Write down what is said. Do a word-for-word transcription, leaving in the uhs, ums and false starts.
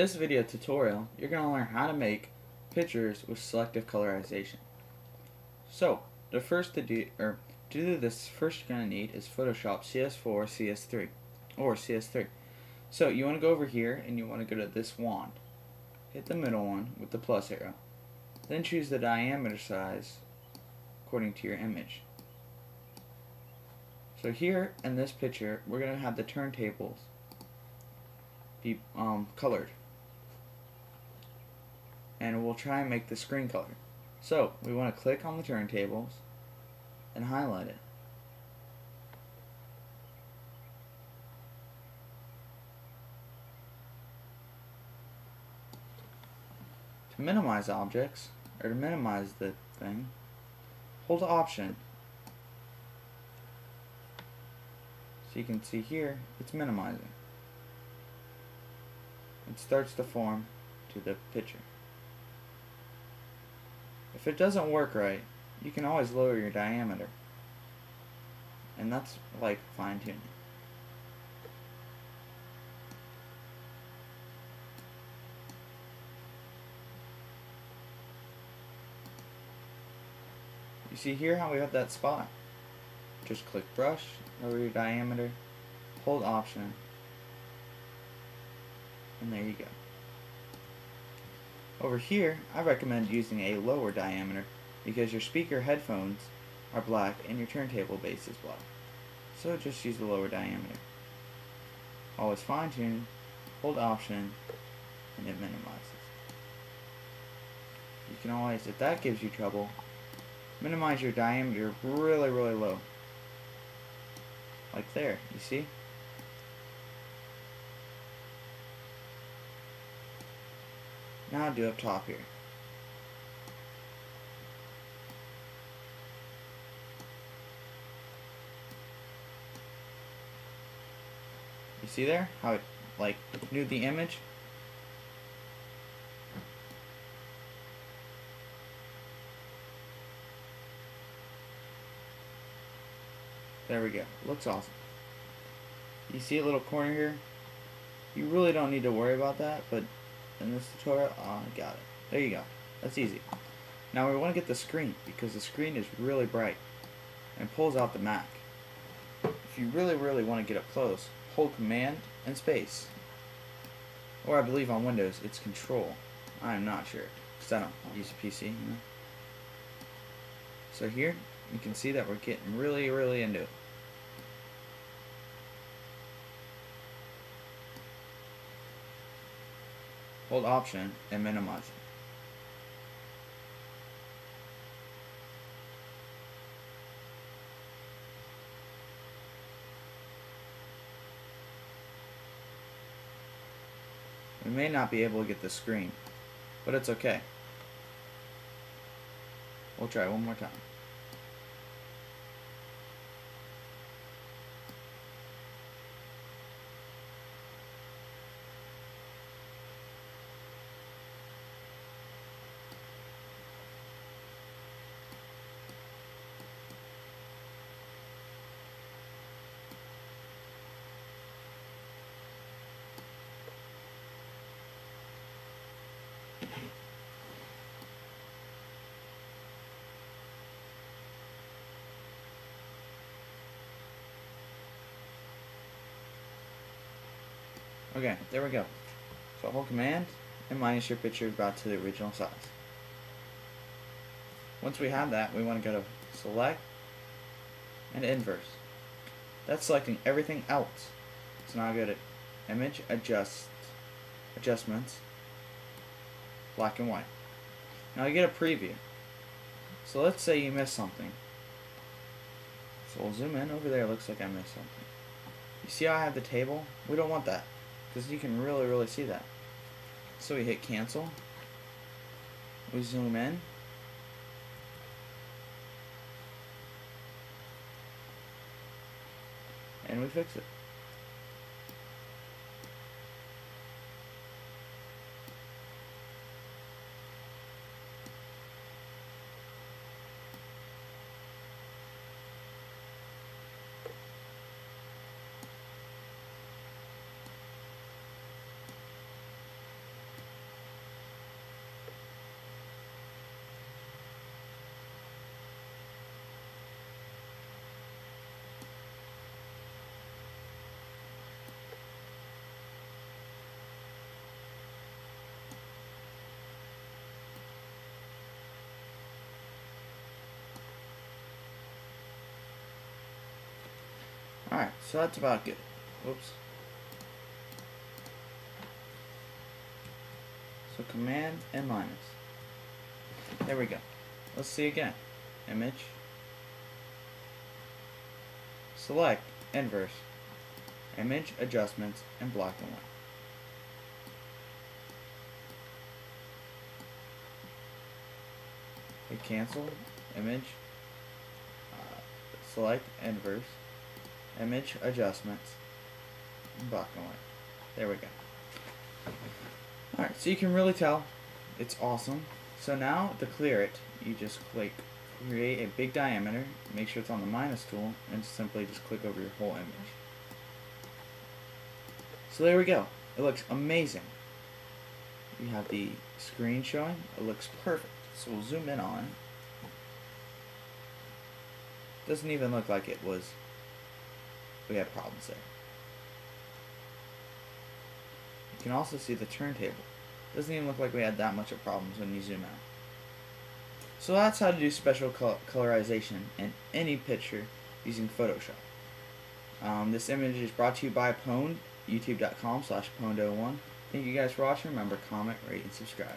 this video tutorial, you're going to learn how to make pictures with selective colorization. So, the first to do, or to do this, first you're going to need is Photoshop C S four, C S three, or C S three. So you want to go over here and you want to go to this wand. Hit the middle one with the plus arrow. Then choose the diameter size according to your image. So here in this picture, we're going to have the turntables be um, colored. And we'll try and make the screen color. So we want to click on the turntables and highlight it. To minimize objects, or to minimize the thing, hold Option. So you can see here, it's minimizing. It starts to form to the picture. If it doesn't work right, you can always lower your diameter. And that's like fine-tuning. You see here how we have that spot. Just click brush, lower your diameter, hold Option, and there you go. Over here, I recommend using a lower diameter because your speaker headphones are black and your turntable base is black. So just use the lower diameter. Always fine tune, hold Option, and it minimizes. You can always, if that gives you trouble, minimize your diameter really, really low. Like there, you see? Now do up top here. You see there how it like knew the image? There we go. Looks awesome. You see a little corner here? You really don't need to worry about that, but in this tutorial, I oh, got it. There you go. That's easy. Now we want to get the screen, because the screen is really bright and pulls out the Mac. If you really, really want to get up close, hold Command and space. Or I believe on Windows, it's Control. I'm not sure, because I don't use a P C. You know? So here, you can see that we're getting really, really into it. Hold Option and minimize it. We may not be able to get the screen, but it's okay. We'll try one more time. Okay, there we go. So hold Command and minus your picture back to the original size. Once we have that, we want to go to Select and Inverse. That's selecting everything else. So now I go to Image, Adjust, Adjustments, Black and White. Now you get a preview. So let's say you missed something. So we'll zoom in over there. It looks like I missed something. You see how I have the table? We don't want that, because you can really, really see that. So we hit cancel, we zoom in, and we fix it. Alright, so that's about good. Whoops. So command and minus. There we go. Let's see again. Image. Select inverse. Image adjustments and black and white. Hit cancel, image, uh, select inverse, image adjustments, and black and white. There we go. Alright, so you can really tell it's awesome. So now to clear it, you just click create a big diameter, make sure it's on the minus tool, and simply just click over your whole image. So there we go. It looks amazing. We have the screen showing. It looks perfect. So we'll zoom in on it. Doesn't even look like it was. We had problems there. You can also see the turntable. Doesn't even look like we had that much of problems when you zoom out. So that's how to do special col colorization in any picture using Photoshop. Um, this image is brought to you by Pwned. youtube dot com slash pwned oh one. Thank you guys for watching. Remember, comment, rate, and subscribe.